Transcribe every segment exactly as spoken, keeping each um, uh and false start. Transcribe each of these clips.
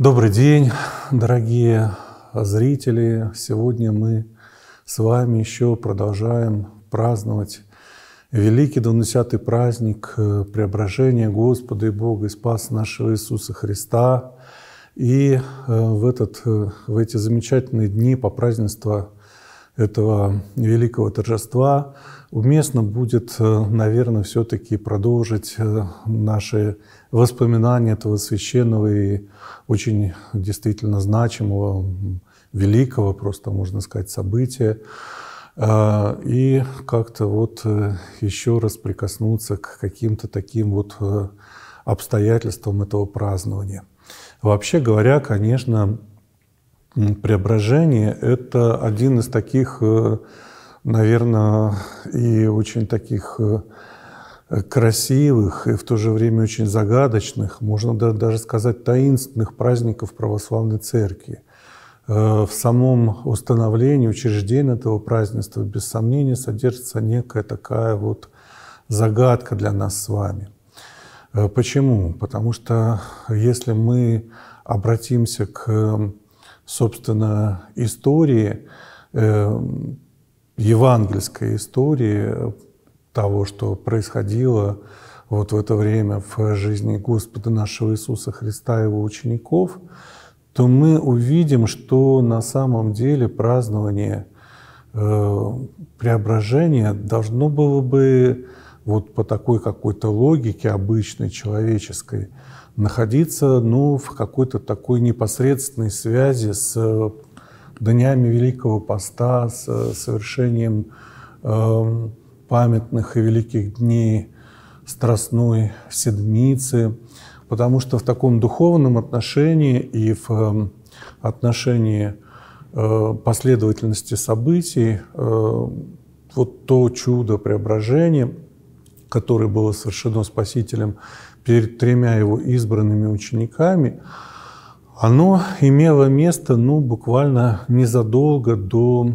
Добрый день, дорогие зрители! Сегодня мы с вами еще продолжаем праздновать великий двунадцатый праздник Преображения Господа и Бога и Спаса нашего Иисуса Христа. И в, этот, в эти замечательные дни по празднеству этого великого торжества уместно будет, наверное, все-таки продолжить наши воспоминания этого священного и очень действительно значимого, великого, просто можно сказать, события. И как-то вот еще раз прикоснуться к каким-то таким вот обстоятельствам этого празднования. Вообще говоря, конечно, преображение — это один из таких, наверное, и очень таких красивых и в то же время очень загадочных, можно даже сказать, таинственных праздников Православной Церкви. В самом установлении, учреждении этого празднества, без сомнения, содержится некая такая вот загадка для нас с вами. Почему? Потому что если мы обратимся к, собственно, истории, евангельской истории того, что происходило вот в это время в жизни Господа нашего Иисуса Христа и его учеников, то мы увидим, что на самом деле празднование э, преображения должно было бы вот по такой какой-то логике обычной, человеческой, находиться ну, в какой-то такой непосредственной связи с днями Великого Поста, с совершением э, памятных и великих дней Страстной Седмицы, потому что в таком духовном отношении и в отношении последовательности событий вот то чудо преображения, которое было совершено Спасителем перед тремя его избранными учениками, оно имело место ну, буквально незадолго до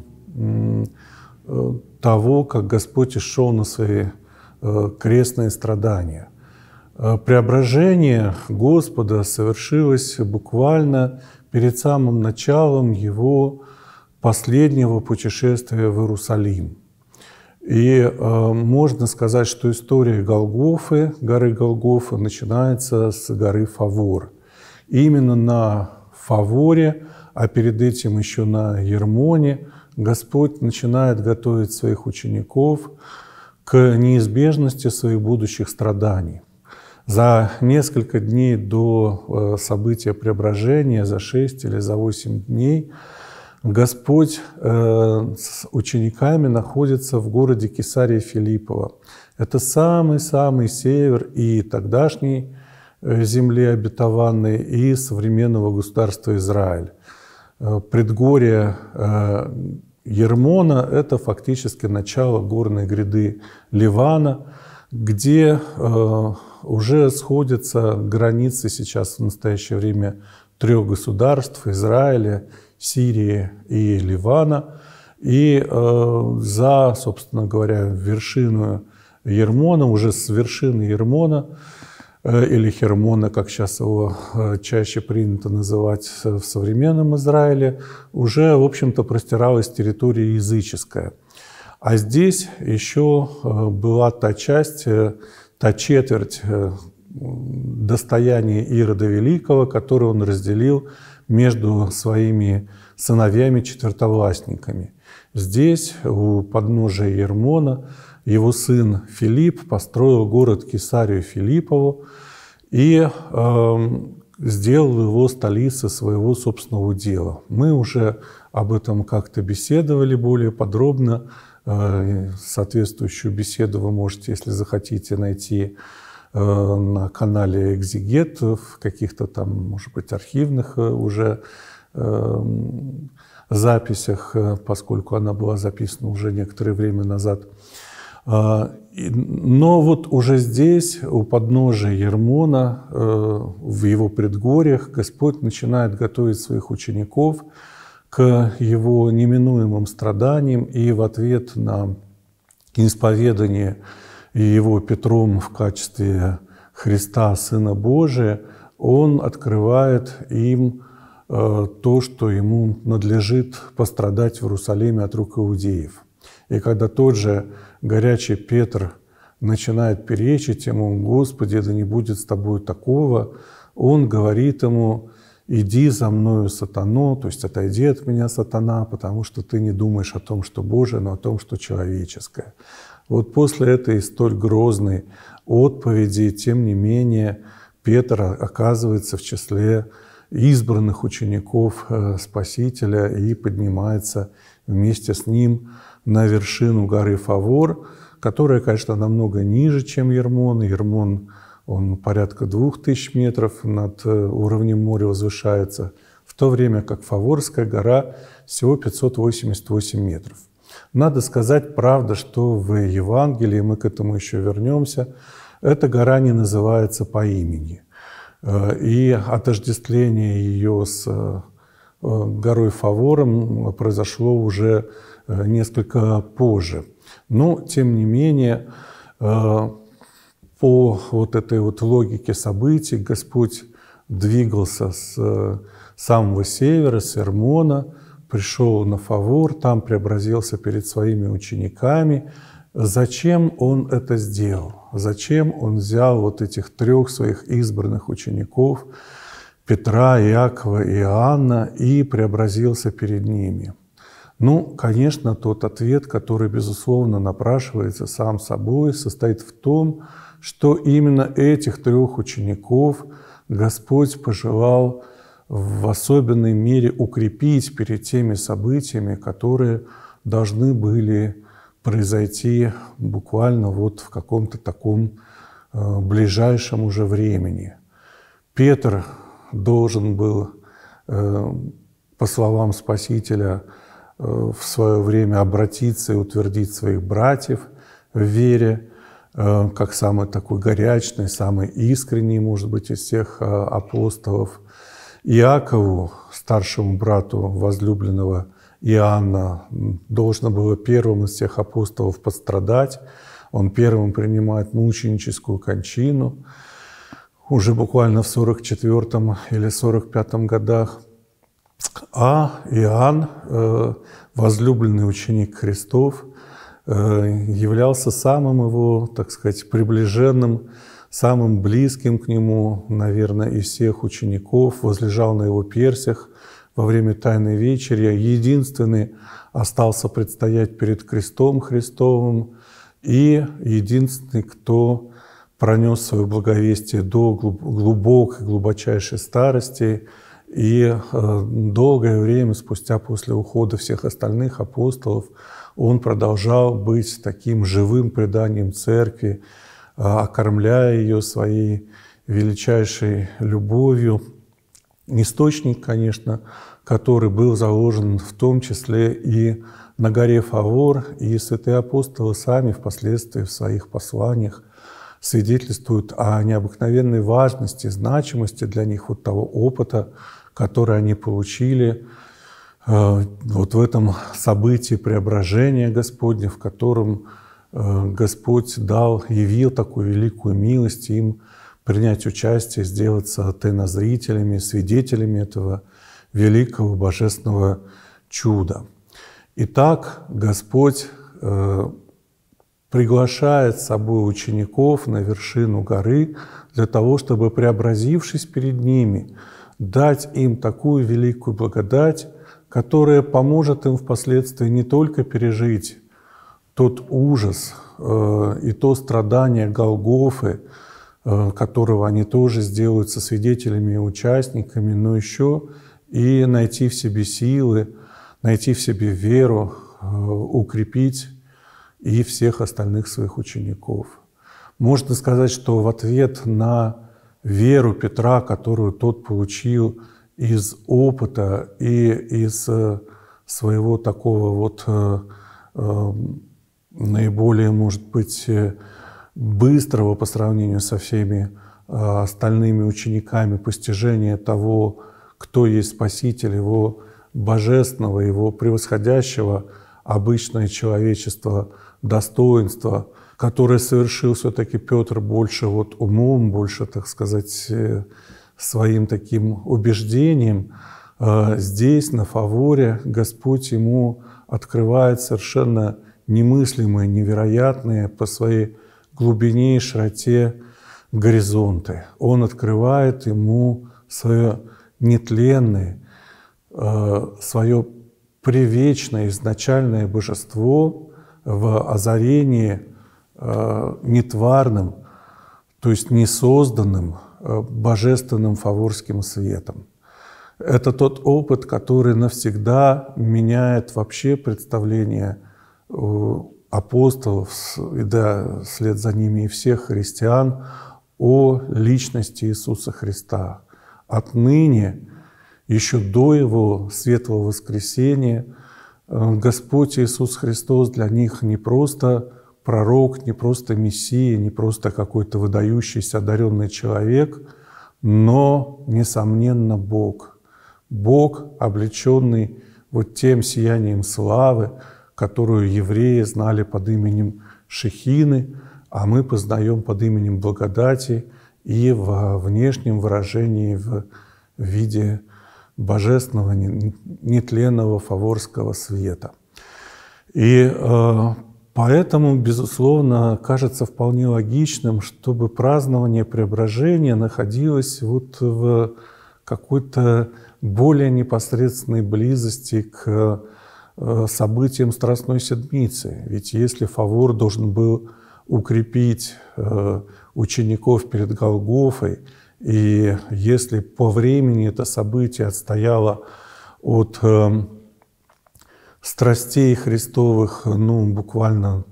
того, как Господь шел на свои крестные страдания. Преображение Господа совершилось буквально перед самым началом его последнего путешествия в Иерусалим. И э, можно сказать, что история Голгофы, горы Голгофа, начинается с горы Фавор. И именно на Фаворе, а перед этим еще на Ермоне, Господь начинает готовить своих учеников к неизбежности своих будущих страданий. За несколько дней до события преображения, за шесть или за восемь дней, Господь с учениками находится в городе Кесария Филиппова. Это самый-самый север и тогдашней земли обетованной, и современного государства Израиль. Предгорье Ермона — это фактически начало горной гряды Ливана, где уже сходятся границы сейчас в настоящее время трех государств — Израиля, Сирии и Ливана. И э, за, собственно говоря, вершину Ермона, уже с вершины Ермона, э, или Хермона, как сейчас его э, чаще принято называть в современном Израиле, уже, в общем-то, простиралась территория языческая. А здесь еще э, была та часть... Э, та четверть достояния Ирода Великого, которую он разделил между своими сыновьями-четвертовластниками. Здесь, у подножия Ермона, его сын Филипп построил город Кесарию Филиппову и э, сделал его столицей своего собственного дела. Мы уже об этом как-то беседовали более подробно. Соответствующую беседу вы можете, если захотите, найти на канале «Экзегет», в каких-то там, может быть, архивных уже записях, поскольку она была записана уже некоторое время назад. Но вот уже здесь, у подножия Ермона, в его предгорьях, Господь начинает готовить своих учеников к его неминуемым страданиям, и в ответ на исповедание его Петром в качестве Христа, Сына Божия, он открывает им то, что ему надлежит пострадать в Иерусалиме от рук иудеев. И когда тот же горячий Петр начинает перечить ему: «Господи, да не будет с тобой такого», он говорит ему: «Иди за мною, сатано», то есть «отойди от меня, сатана, потому что ты не думаешь о том, что Божие, но о том, что человеческое». Вот после этой столь грозной отповеди, тем не менее, Петр оказывается в числе избранных учеников Спасителя и поднимается вместе с ним на вершину горы Фавор, которая, конечно, намного ниже, чем Ермон. Ермон, он порядка двух тысяч метров над уровнем моря возвышается, в то время как Фаворская гора всего пятьсот восемьдесят восемь метров. Надо сказать, правда, что в Евангелии, мы к этому еще вернемся, эта гора не называется по имени. И отождествление ее с горой Фавором произошло уже несколько позже. Но, тем не менее, по вот этой вот логике событий Господь двигался с самого севера, с Ермона, пришел на Фавор, там преобразился перед своими учениками. Зачем он это сделал? Зачем он взял вот этих трех своих избранных учеников, Петра, Иакова и Иоанна, и преобразился перед ними? Ну, конечно, тот ответ, который, безусловно, напрашивается сам собой, состоит в том, что именно этих трех учеников Господь пожелал в особенной мере укрепить перед теми событиями, которые должны были произойти буквально вот в каком-то таком ближайшем уже времени. Петр должен был, по словам Спасителя, в свое время обратиться и утвердить своих братьев в вере, как самый такой горячный, самый искренний, может быть, из всех апостолов. Иакову, старшему брату возлюбленного Иоанна, должно было первым из всех апостолов пострадать. Он первым принимает мученическую кончину уже буквально в сорок четвёртом или сорок пятом годах. А Иоанн, возлюбленный ученик Христов, являлся самым его, так сказать, приближенным, самым близким к нему, наверное, из всех учеников, возлежал на его персях во время Тайной Вечери, единственный остался предстоять перед крестом Христовым и единственный, кто пронес свое благовестие до глубокой, глубочайшей старости и долгое время спустя после ухода всех остальных апостолов он продолжал быть таким живым преданием Церкви, окормляя ее своей величайшей любовью. Источник, конечно, который был заложен в том числе и на горе Фавор, и святые апостолы сами впоследствии в своих посланиях свидетельствуют о необыкновенной важности, значимости для них вот того опыта, который они получили вот в этом событии преображения Господня, в котором Господь дал, явил такую великую милость им принять участие, сделаться тайнозрителями, свидетелями этого великого божественного чуда. Итак, Господь э, приглашает с собой учеников на вершину горы для того, чтобы, преобразившись перед ними, дать им такую великую благодать, которая поможет им впоследствии не только пережить тот ужас э, и то страдание Голгофы, э, которого они тоже сделаются свидетелями и участниками, но еще и найти в себе силы, найти в себе веру, э, укрепить и всех остальных своих учеников. Можно сказать, что в ответ на веру Петра, которую тот получил из опыта и из э, своего такого вот э, э, наиболее, может быть, быстрого по сравнению со всеми остальными учениками постижения того, кто есть Спаситель, его божественного, его превосходящего обычное человечество достоинства, которое совершил все-таки Петр больше вот умом, больше, так сказать, своим таким убеждением, здесь, на Фаворе, Господь ему открывает совершенно немыслимые, невероятные по своей глубине и широте горизонты. Он открывает ему свое нетленное, свое привечное изначальное божество в озарении нетварным, то есть несозданным божественным фаворским светом. Это тот опыт, который навсегда меняет вообще представление апостолов, и да, вслед за ними и всех христиан, о личности Иисуса Христа. Отныне, еще до Его светлого воскресения, Господь Иисус Христос для них не просто пророк, не просто мессия, не просто какой-то выдающийся, одаренный человек, но, несомненно, Бог. Бог, облеченный вот тем сиянием славы, которую евреи знали под именем Шехины, а мы познаем под именем благодати и во внешнем выражении в виде божественного, нетленного фаворского света. И э, поэтому, безусловно, кажется вполне логичным, чтобы празднование преображения находилось вот в какой-то более непосредственной близости к событиям Страстной Седмицы. Ведь если Фавор должен был укрепить учеников перед Голгофой, и если по времени это событие отстояло от страстей Христовых, ну, буквально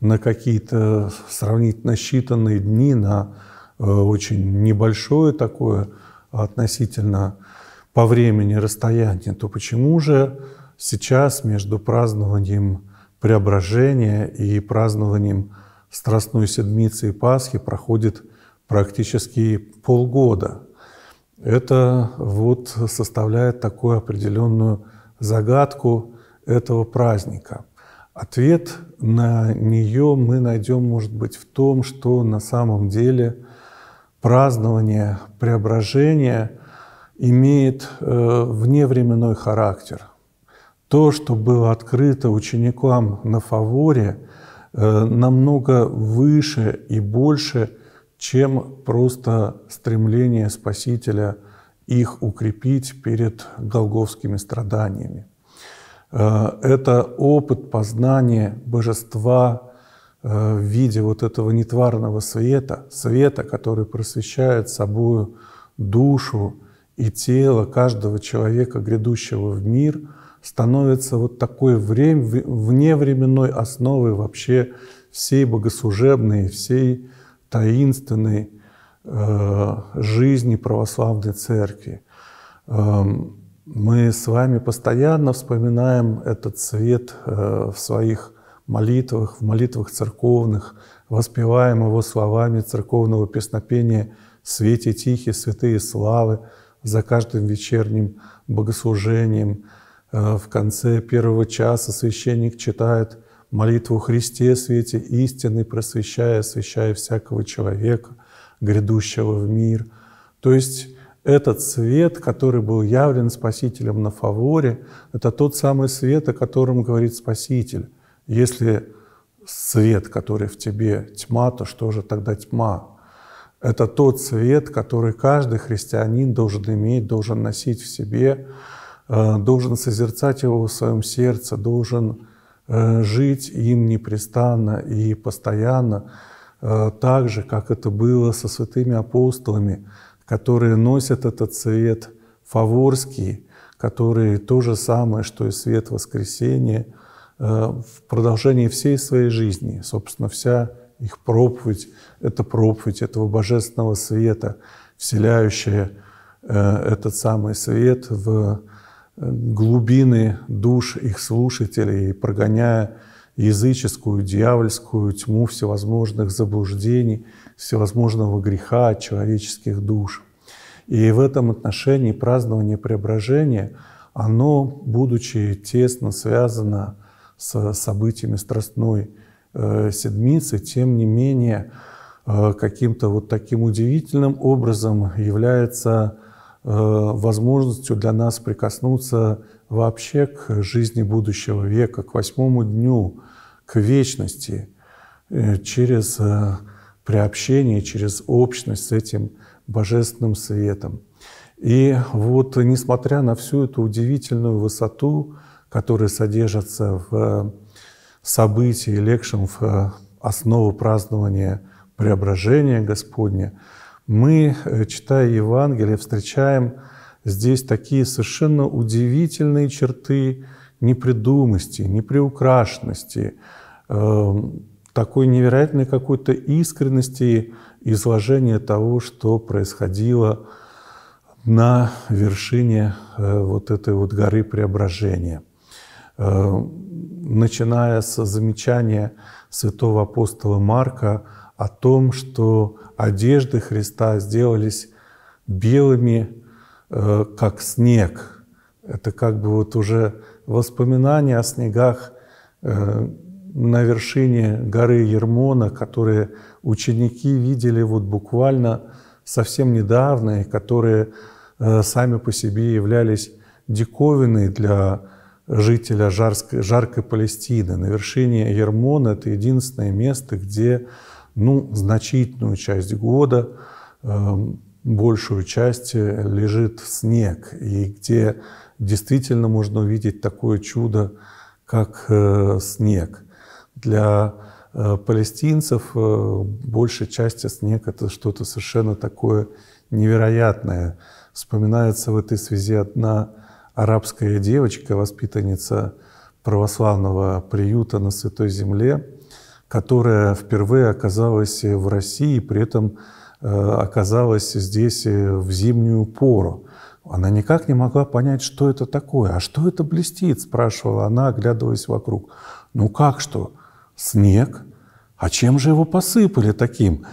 на какие-то сравнительно считанные дни, на очень небольшое такое относительно по времени расстояние, то почему же сейчас между празднованием Преображения и празднованием Страстной Седмицы и Пасхи проходит практически полгода? Это вот составляет такую определенную загадку этого праздника. Ответ на нее мы найдем, может быть, в том, что на самом деле празднование Преображения имеет э, вневременной характер. То, что было открыто ученикам на Фаворе, намного выше и больше, чем просто стремление Спасителя их укрепить перед голгофскими страданиями. Это опыт познания божества в виде вот этого нетварного света, света, который просвещает собою душу и тело каждого человека, грядущего в мир, становится вот такой время, вневременной основой вообще всей богослужебной, всей таинственной э, жизни православной церкви. Э, мы с вами постоянно вспоминаем этот свет э, в своих молитвах, в молитвах церковных, воспеваем его словами церковного песнопения «Свете тихи, святые славы» за каждым вечерним богослужением. В конце первого часа священник читает молитву «Христе, свете истины, просвещая, освящая всякого человека, грядущего в мир». То есть этот свет, который был явлен Спасителем на Фаворе, это тот самый свет, о котором говорит Спаситель. Если свет, который в тебе тьма, то что же тогда тьма? Это тот свет, который каждый христианин должен иметь, должен носить в себе, должен созерцать его в своем сердце, должен жить им непрестанно и постоянно, так же, как это было со святыми апостолами, которые носят этот свет фаворский, который то же самое, что и свет воскресения, в продолжении всей своей жизни. Собственно, вся их проповедь — это проповедь этого божественного света, вселяющая этот самый свет в глубины душ их слушателей, прогоняя языческую, дьявольскую тьму всевозможных заблуждений, всевозможного греха от человеческих душ. И в этом отношении празднование Преображения, оно, будучи тесно связано с событиями Страстной Седмицы, тем не менее каким-то вот таким удивительным образом является возможностью для нас прикоснуться вообще к жизни будущего века, к восьмому дню, к вечности, через приобщение, через общность с этим божественным светом. И вот, несмотря на всю эту удивительную высоту, которая содержится в событии, легшем в основу празднования Преображения Господня, мы, читая Евангелие, встречаем здесь такие совершенно удивительные черты непридумости, неприукрашенности, такой невероятной какой-то искренности изложения того, что происходило на вершине вот этой вот горы Преображения. Начиная с замечания святого апостола Марка о том, что одежды Христа сделались белыми, как снег. Это как бы вот уже воспоминания о снегах на вершине горы Ермона, которые ученики видели вот буквально совсем недавно, и которые сами по себе являлись диковиной для жителя жарской, жаркой Палестины. На вершине Ермона — это единственное место, где, ну, значительную часть года, большую часть лежит снег, и где действительно можно увидеть такое чудо, как снег. Для палестинцев большей части снег — это что-то совершенно такое невероятное. Вспоминается в этой связи одна арабская девочка, воспитанница православного приюта на Святой Земле, которая впервые оказалась в России, при этом оказалась здесь в зимнюю пору. Она никак не могла понять, что это такое. «А что это блестит?» — спрашивала она, оглядываясь вокруг. «Ну как что? Снег? А чем же его посыпали таким?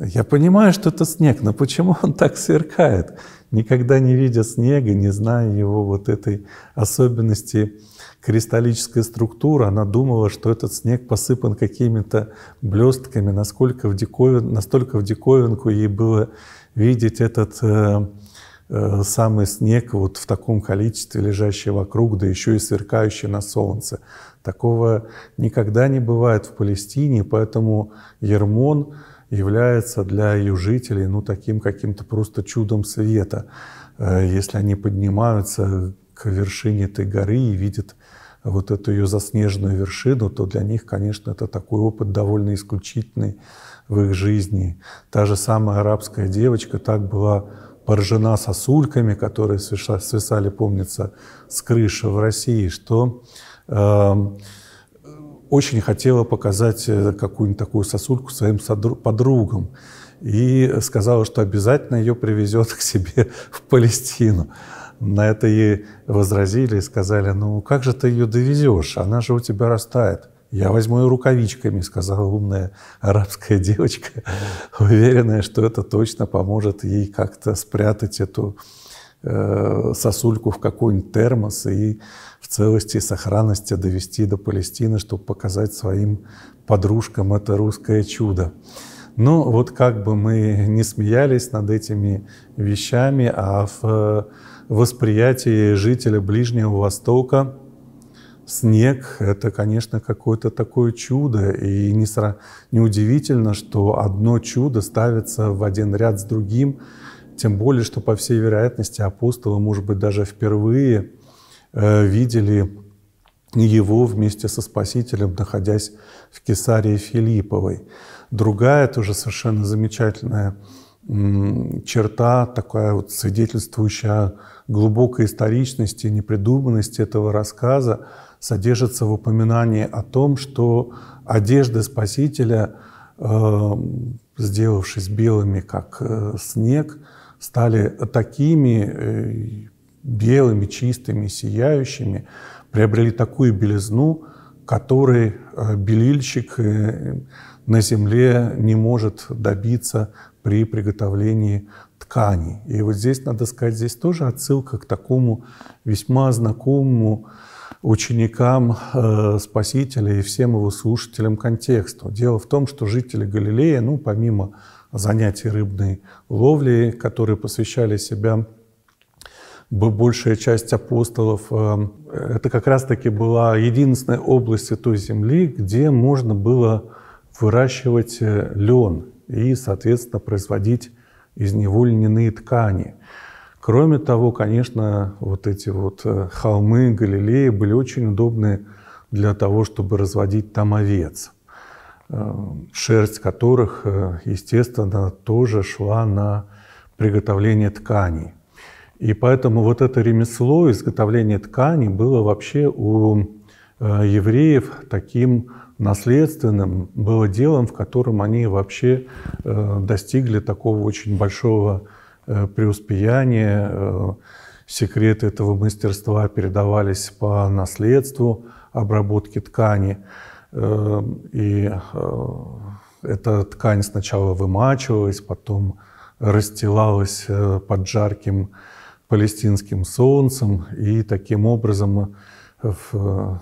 Я понимаю, что это снег, но почему он так сверкает?» Никогда не видя снега, не зная его вот этой особенности кристаллической структуры, она думала, что этот снег посыпан какими-то блестками. Насколько в диковин, настолько в диковинку ей было видеть этот э, э, самый снег вот в таком количестве, лежащий вокруг, да еще и сверкающий на солнце. Такого никогда не бывает в Палестине, поэтому Ермон является для ее жителей, ну, таким каким-то просто чудом света. Если они поднимаются к вершине этой горы и видят вот эту ее заснеженную вершину, то для них, конечно, это такой опыт довольно исключительный в их жизни. Та же самая арабская девочка так была поражена сосульками, которые свисали, помнится, с крыши в России, что э, очень хотела показать какую-нибудь такую сосульку своим подругам и сказала, что обязательно ее привезет к себе в Палестину. На это ей возразили и сказали: «Ну как же ты ее довезешь? Она же у тебя растает». «Я возьму ее рукавичками», — сказала умная арабская девочка, уверенная, что это точно поможет ей как-то спрятать эту сосульку в какой-нибудь термос и в целости и сохранности довести до Палестины, чтобы показать своим подружкам это русское чудо. Но вот как бы мы не смеялись над этими вещами, а в восприятии жителя Ближнего Востока снег — это, конечно, какое-то такое чудо, и неудивительно, что одно чудо ставится в один ряд с другим. Тем более, что, по всей вероятности, апостолы, может быть, даже впервые видели его вместе со Спасителем, находясь в Кесарии Филипповой. Другая тоже совершенно замечательная черта, такая вот свидетельствующая о глубокой историчности и непридуманности этого рассказа, содержится в упоминании о том, что одежды Спасителя, сделавшись белыми, как снег, стали такими белыми, чистыми, сияющими, приобрели такую белизну, которой белильщик на земле не может добиться при приготовлении тканей. И вот здесь, надо сказать, здесь тоже отсылка к такому весьма знакомому ученикам Спасителя и всем его слушателям контексту. Дело в том, что жители Галилеи, ну, помимо занятий рыбной ловли, которые посвящали себя большая часть апостолов, это как раз-таки была единственная область той земли, где можно было выращивать лен и, соответственно, производить из него льняные ткани. Кроме того, конечно, вот эти вот холмы Галилеи были очень удобны для того, чтобы разводить там овец, шерсть которых, естественно, тоже шла на приготовление тканей. И поэтому вот это ремесло, изготовление тканей, было вообще у евреев таким наследственным, было делом, в котором они вообще достигли такого очень большого преуспеяния. Секреты этого мастерства передавались по наследству обработки ткани. И эта ткань сначала вымачивалась, потом расстилалась под жарким палестинским солнцем, и таким образом в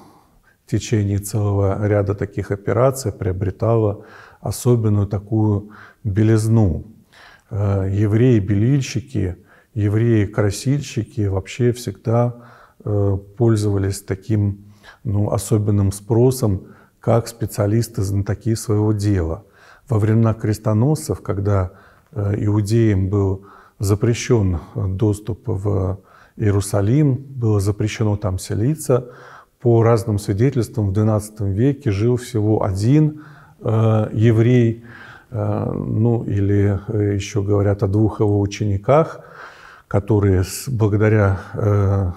течение целого ряда таких операций приобретала особенную такую белизну. Евреи-белильщики, евреи-красильщики вообще всегда пользовались таким, ну, особенным спросом, как специалисты, знатоки своего дела. Во времена крестоносцев, когда иудеям был запрещен доступ в Иерусалим, было запрещено там селиться, по разным свидетельствам в двенадцатом веке жил всего один э, еврей, э, ну или еще говорят о двух его учениках, которые благодаря э,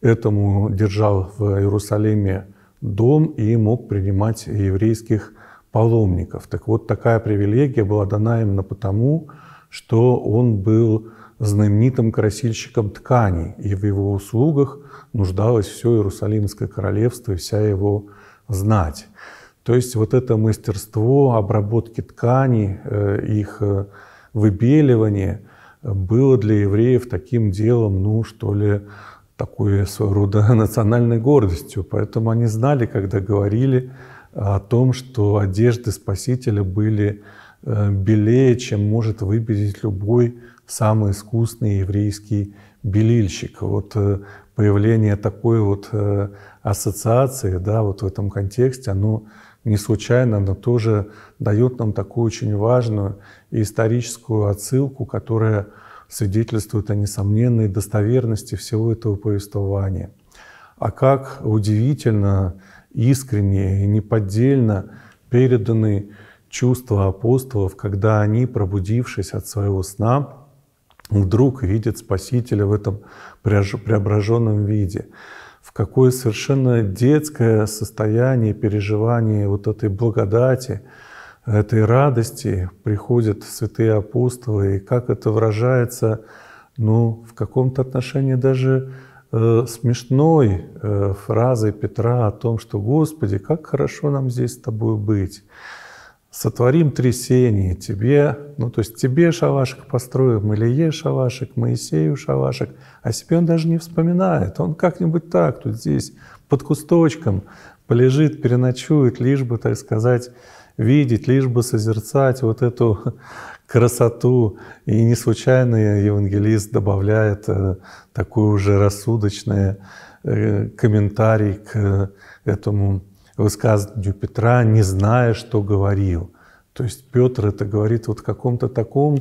этому держал в Иерусалиме дом и мог принимать еврейских паломников. Так вот, такая привилегия была дана именно потому, что он был знаменитым красильщиком тканей, и в его услугах нуждалось все Иерусалимское королевство и вся его знать. То есть вот это мастерство обработки тканей, их выбеливание было для евреев таким делом, ну что ли, такой своего рода национальной гордостью. Поэтому они знали, когда говорили о том, что одежды Спасителя были белее, чем может выглядеть любой самый искусный еврейский белильщик. Вот появление такой вот ассоциации, да, вот в этом контексте, оно не случайно, оно тоже дает нам такую очень важную историческую отсылку, которая свидетельствует о несомненной достоверности всего этого повествования. А как удивительно, искренне и неподдельно переданы чувства апостолов, когда они, пробудившись от своего сна, вдруг видят Спасителя в этом преображенном виде. В какое совершенно детское состояние, переживание вот этой благодати, этой радости приходят святые апостолы, и как это выражается, ну, в каком-то отношении даже э, смешной э, фразой Петра о том, что «Господи, как хорошо нам здесь с Тобой быть! Сотворим три сени, тебе, ну то есть тебе шалашик построим, Илие шалашик, Моисею шалашик». О себе он даже не вспоминает, он как-нибудь так, тут здесь под кусточком полежит, переночует, лишь бы, так сказать, видеть, лишь бы созерцать вот эту красоту. И не случайно евангелист добавляет такой уже рассудочный комментарий к этому высказыванию Петра, не зная, что говорил. То есть Петр это говорит вот в каком-то таком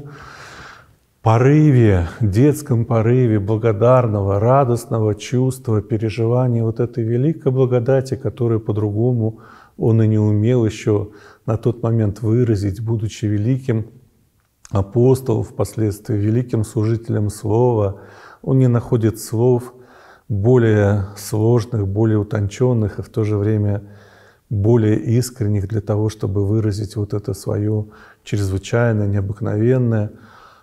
порыве, детском порыве благодарного, радостного чувства, переживания вот этой великой благодати, которую по-другому он и не умел еще на тот момент выразить, будучи великим апостолом, впоследствии великим служителем слова. Он не находит слов более сложных, более утонченных и в то же время более искренних для того, чтобы выразить вот это свое чрезвычайное, необыкновенное,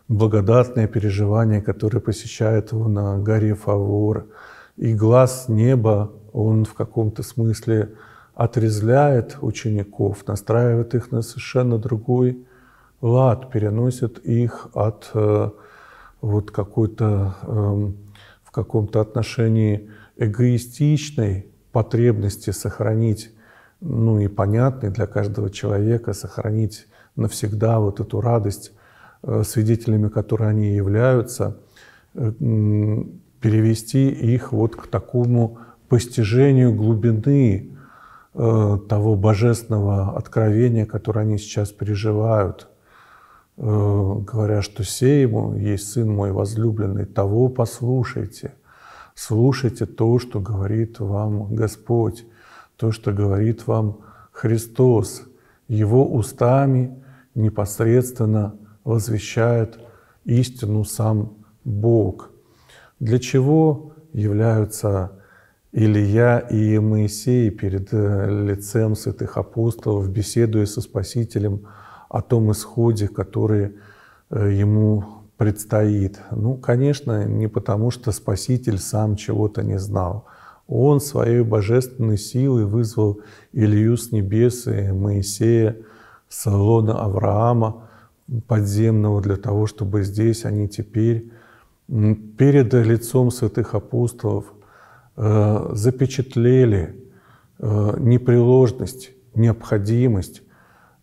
благодатное переживание, которое посещает его на горе Фавор. И глаз неба, он в каком-то смысле отрезвляет учеников, настраивает их на совершенно другой лад, переносит их от э, вот какой-то э, в каком-то отношении эгоистичной потребности сохранить, ну и понятной для каждого человека, сохранить навсегда вот эту радость, свидетелями которой они являются, перевести их вот к такому постижению глубины того божественного откровения, которое они сейчас переживают, говоря, что сей ему есть Сын мой возлюбленный, того послушайте, слушайте то, что говорит вам Господь, то, что говорит вам Христос. Его устами непосредственно возвещает истину сам Бог. Для чего являются Илия и Моисей перед лицем святых апостолов, беседуя со Спасителем о том исходе, который ему предстоит? Ну, конечно, не потому, что Спаситель сам чего-то не знал. Он своей божественной силой вызвал Илию с небес и Моисея с лона Авраама подземного для того, чтобы здесь они теперь перед лицом святых апостолов запечатлели непреложность, необходимость,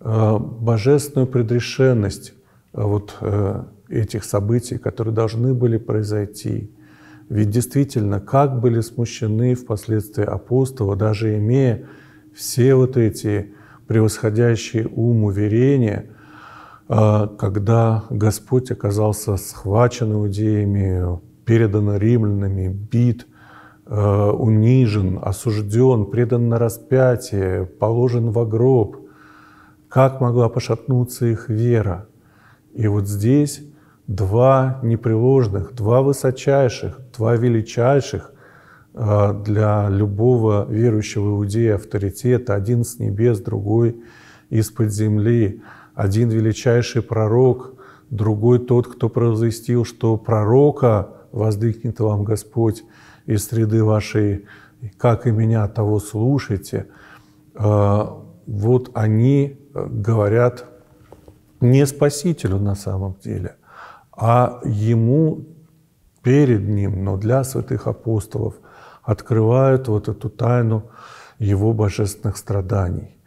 божественную предрешенность вот этих событий, которые должны были произойти. Ведь действительно, как были смущены впоследствии апостолы, даже имея все вот эти превосходящие ум уверения, когда Господь оказался схвачен иудеями, передан римлянами, бит, унижен, осужден, предан на распятие, положен во гроб, как могла пошатнуться их вера? И вот здесь два непреложных, два высочайших, два величайших для любого верующего иудея авторитета, один с небес, другой из-под земли, один величайший пророк, другой тот, кто провозгласил, что пророка воздвигнет вам Господь из среды вашей, как и меня, того слушайте. Вот они говорят не Спасителю на самом деле, а ему перед ним, но для святых апостолов, открывают вот эту тайну его божественных страданий.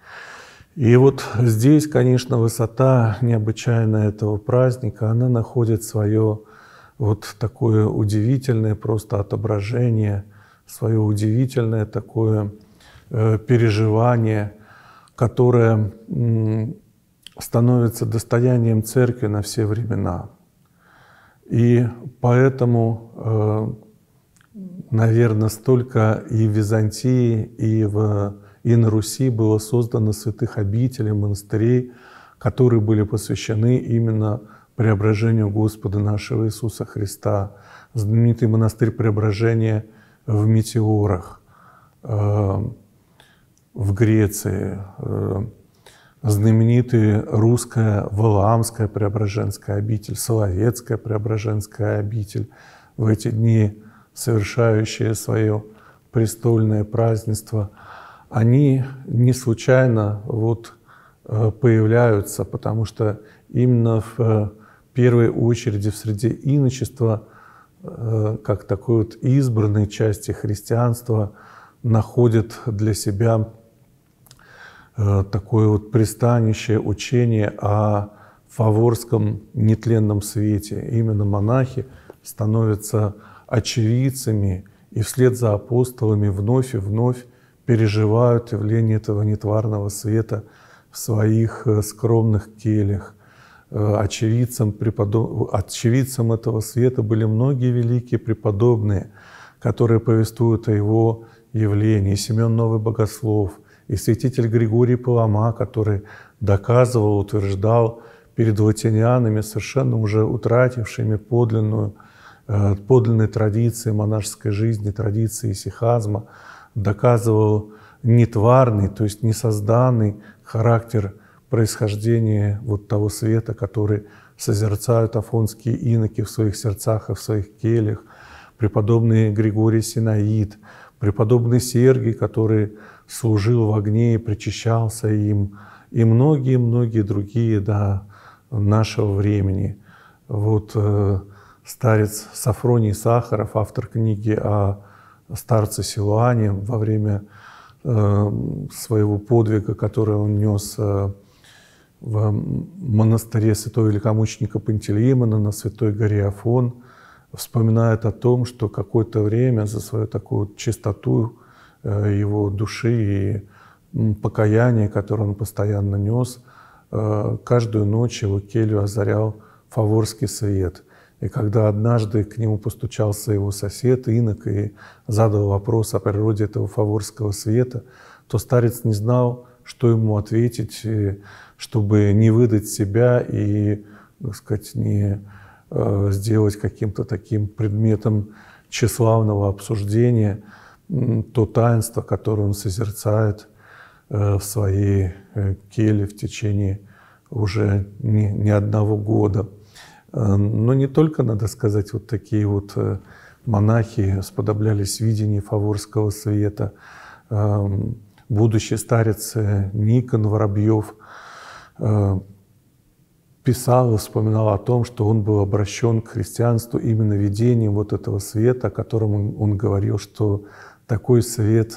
И вот здесь, конечно, высота необычайная этого праздника, она находит свое вот такое удивительное просто отображение, свое удивительное такое переживание, которое становится достоянием Церкви на все времена. И поэтому, наверное, столько и в Византии, и, в, и на Руси было создано святых обителей, монастырей, которые были посвящены именно преображению Господа нашего Иисуса Христа. Знаменитый монастырь Преображения в Метеорах, в Греции, знаменитая русская Валаамская Преображенская обитель, Соловецкая Преображенская обитель, в эти дни совершающие свое престольное празднество, они не случайно вот появляются, потому что именно в первой очереди в среде иночества, как такой вот избранной части христианства, находят для себя такое вот пристанище, учение о фаворском нетленном свете. Именно монахи становятся очевидцами и вслед за апостолами вновь и вновь переживают явление этого нетварного света в своих скромных кельях. Очевидцем, преподоб... Очевидцем этого света были многие великие преподобные, которые повествуют о его явлении. Семен Новый Богослов, и святитель Григорий Палама, который доказывал, утверждал перед латинянами, совершенно уже утратившими подлинную, подлинной традиции монашеской жизни, традиции исихазма, доказывал нетварный, то есть несозданный характер происхождения вот того света, который созерцают афонские иноки в своих сердцах и в своих кельях, преподобный Григорий Синаид, преподобный Сергий, который служил в огне и причащался им, и многие-многие другие до нашего времени. Вот э, старец Сафроний Сахаров, автор книги о старце Силуане во время э, своего подвига, который он нес э, в монастыре святого великомученика Пантелеимона на Святой горе Афон, вспоминает о том, что какое-то время за свою такую чистоту э, его души и покаяние, которое он постоянно нес, э, каждую ночь его келью озарял Фаворский свет. И когда однажды к нему постучался его сосед, инок, и задал вопрос о природе этого Фаворского света, то старец не знал, что ему ответить, чтобы не выдать себя и, так сказать, не сделать каким-то таким предметом тщеславного обсуждения то таинство, которое он созерцает в своей келье в течение уже не, не одного года. Но не только, надо сказать, вот такие вот монахи сподоблялись видению Фаворского света. Будущий старец Никон Воробьев писал и вспоминал о том, что он был обращен к христианству именно видением вот этого света, о котором он, он говорил, что такой свет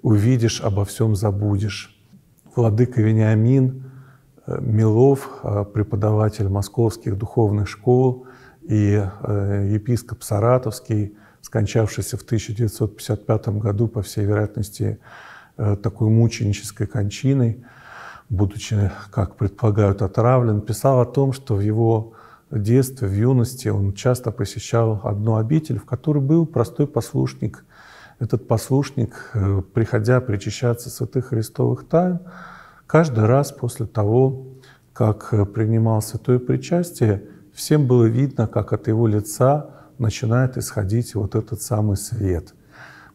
увидишь, обо всем забудешь. Владыка Вениамин Милов, преподаватель московских духовных школ и епископ саратовский, скончавшийся в тысяча девятьсот пятьдесят пятом году, по всей вероятности, такой мученической кончиной, будучи, как предполагают, отравлен, писал о том, что в его детстве, в юности он часто посещал одну обитель, в которой был простой послушник. Этот послушник, приходя причащаться святых христовых тайн, каждый раз после того, как принимал святое причастие, всем было видно, как от его лица начинает исходить вот этот самый свет.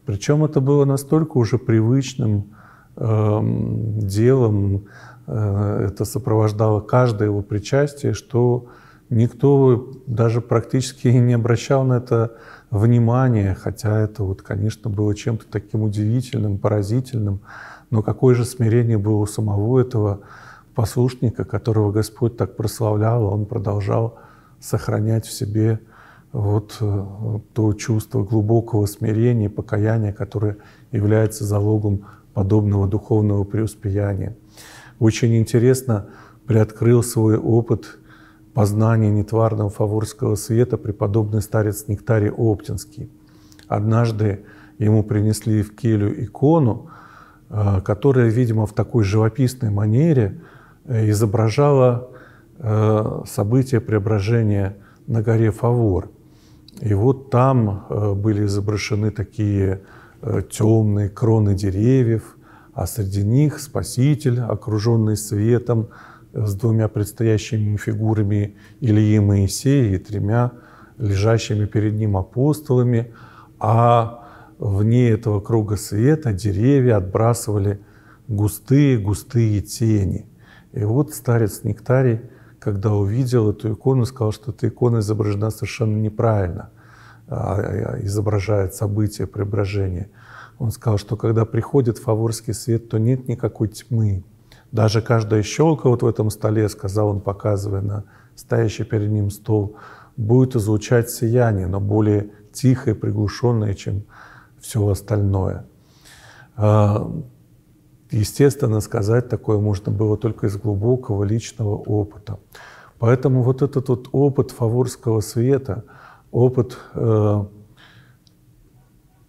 Причем это было настолько уже привычным э, делом, э, это сопровождало каждое его причастие, что никто даже практически не обращал на это внимания, хотя это, вот, конечно, было чем-то таким удивительным, поразительным. Но какое же смирение было у самого этого послушника, которого Господь так прославлял, он продолжал сохранять в себе вот то чувство глубокого смирения и покаяния, которое является залогом подобного духовного преуспеяния. Очень интересно приоткрыл свой опыт познания нетварного Фаворского света преподобный старец Нектарий Оптинский. Однажды ему принесли в келью икону, которая, видимо, в такой живописной манере изображала событие преображения на горе Фавор. И вот там были изображены такие темные кроны деревьев, а среди них Спаситель, окруженный светом, с двумя предстоящими фигурами Илии, Моисея и тремя лежащими перед ним апостолами, а вне этого круга света деревья отбрасывали густые-густые тени. И вот старец Нектарий, когда увидел эту икону, сказал, что эта икона изображена совершенно неправильно, изображает событие преображения. Он сказал, что когда приходит Фаворский свет, то нет никакой тьмы. Даже каждая щелка вот в этом столе, сказал он, показывая на стоящий перед ним стол, будет излучать сияние, но более тихое, приглушенное, чем все остальное. Естественно, сказать такое можно было только из глубокого личного опыта. Поэтому вот этот вот опыт Фаворского света, опыт э,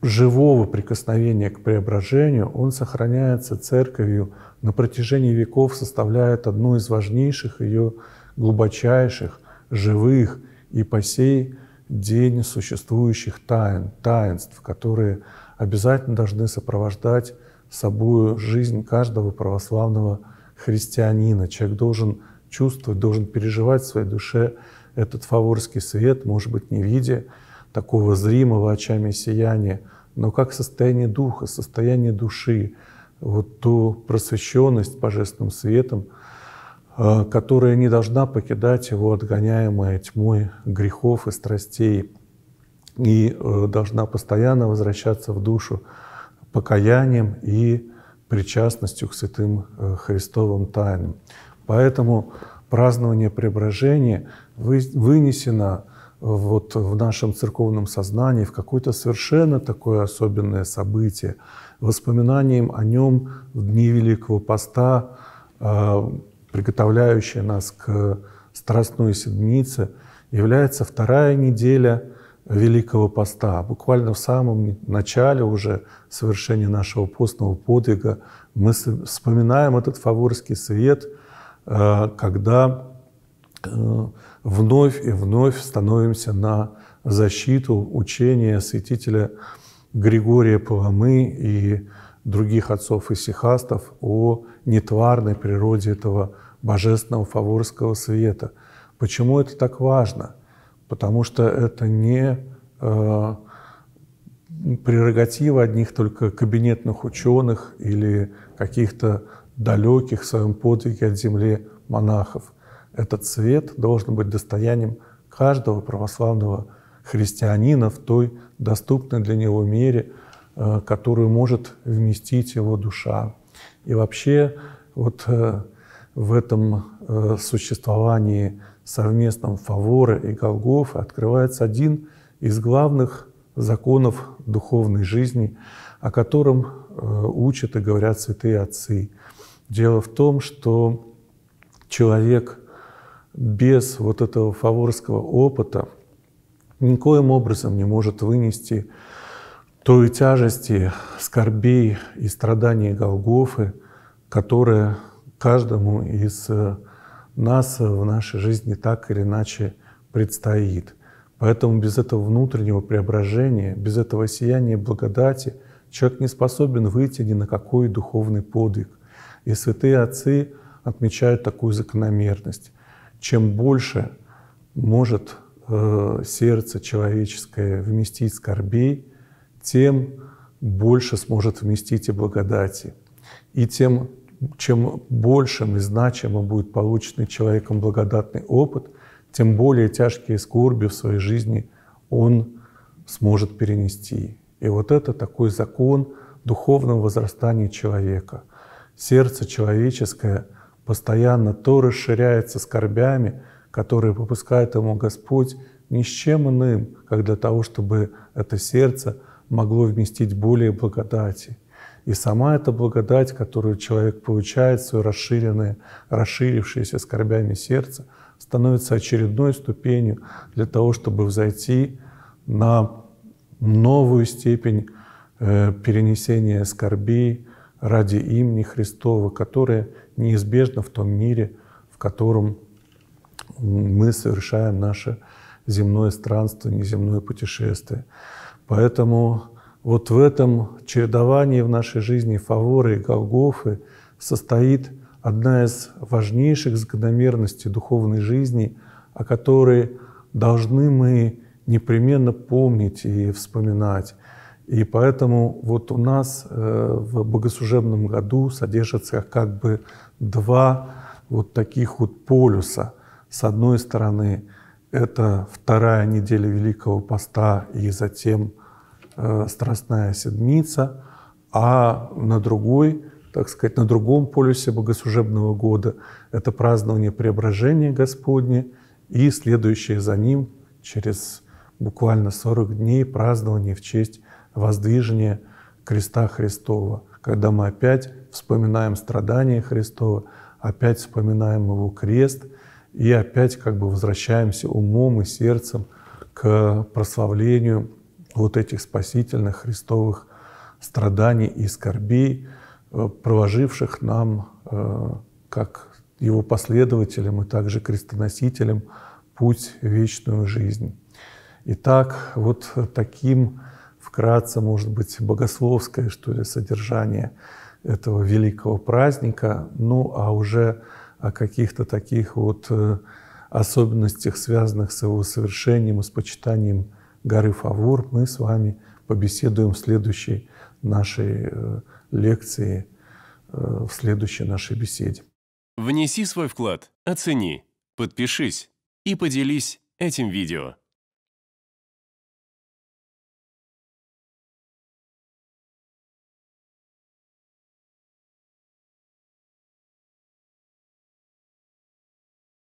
живого прикосновения к преображению, он сохраняется Церковью на протяжении веков, составляет одну из важнейших ее глубочайших, живых и по сей день существующих тайн, таинств, которые обязательно должны сопровождать собою жизнь каждого православного христианина. Человек должен чувствовать, должен переживать в своей душе этот Фаворский свет, может быть, не в виде такого зримого очами сияния, но как состояние духа, состояние души, вот ту просвещенность Божественным светом, которая не должна покидать его, отгоняемая тьмой грехов и страстей, и должна постоянно возвращаться в душу покаянием и причастностью к святым Христовым тайнам. Поэтому празднование преображения вынесено вот в нашем церковном сознании, в какое-то совершенно такое особенное событие, воспоминанием о нем в дни Великого Поста, приготовляющая нас к Страстной Седмице, является вторая неделя Великого Поста. Буквально в самом начале уже совершения нашего постного подвига мы вспоминаем этот Фаворский свет, когда вновь и вновь становимся на защиту учения святителя Григория Паламы и других отцов и сихастов о нетварной природе этого божественного Фаворского света. Почему это так важно? Потому что это не э, прерогатива одних только кабинетных ученых или каких-то далеких в своем подвиге от земли монахов. Этот свет должен быть достоянием каждого православного христианина в той доступной для него мере, э, которую может вместить его душа. И вообще вот э, в этом э, существовании совместном Фавора и Голгофы открывается один из главных законов духовной жизни, о котором э, учат и говорят святые отцы. Дело в том, что человек без вот этого фаворского опыта никоим образом не может вынести той тяжести, скорбей и страданий Голгофы, которые каждому из нас в нашей жизни так или иначе предстоит. Поэтому без этого внутреннего преображения, без этого сияния благодати человек не способен выйти ни на какой духовный подвиг. И святые отцы отмечают такую закономерность. Чем больше может э, сердце человеческое вместить скорбей, тем больше сможет вместить и благодати. И тем, чем большим и значимым будет полученный человеком благодатный опыт, тем более тяжкие скорби в своей жизни он сможет перенести. И вот это такой закон духовного возрастания человека. Сердце человеческое постоянно то расширяется скорбями, которые попускает ему Господь, ни с чем иным, как для того, чтобы это сердце могло вместить более благодати. И сама эта благодать, которую человек получает, свое расширенное, расширившееся скорбями сердце, становится очередной ступенью для того, чтобы взойти на новую степень э, перенесения скорбей ради имени Христова, которая неизбежна в том мире, в котором мы совершаем наше земное странство, неземное путешествие. Поэтому вот в этом чередовании в нашей жизни Фавора и Голгофы состоит одна из важнейших закономерностей духовной жизни, о которой должны мы непременно помнить и вспоминать. И поэтому вот у нас в богослужебном году содержатся как бы два вот таких вот полюса. С одной стороны, это вторая неделя Великого Поста и затем э, Страстная Седмица, а на другой, так сказать, на другом полюсе богослужебного года это празднование Преображения Господня и следующее за ним через буквально сорок дней празднование в честь воздвижения Креста Христова, когда мы опять вспоминаем страдания Христова, опять вспоминаем его крест, и опять как бы возвращаемся умом и сердцем к прославлению вот этих спасительных христовых страданий и скорбей, проложивших нам, как его последователям и также крестоносителям, путь в вечную жизнь. Итак, вот таким, вкратце, может быть, богословское, что ли, содержание этого великого праздника, ну а уже о каких-то таких вот особенностях, связанных с его совершением и с почитанием горы Фавор, мы с вами побеседуем в следующей нашей лекции, в следующей нашей беседе. Внеси свой вклад, оцени, подпишись и поделись этим видео.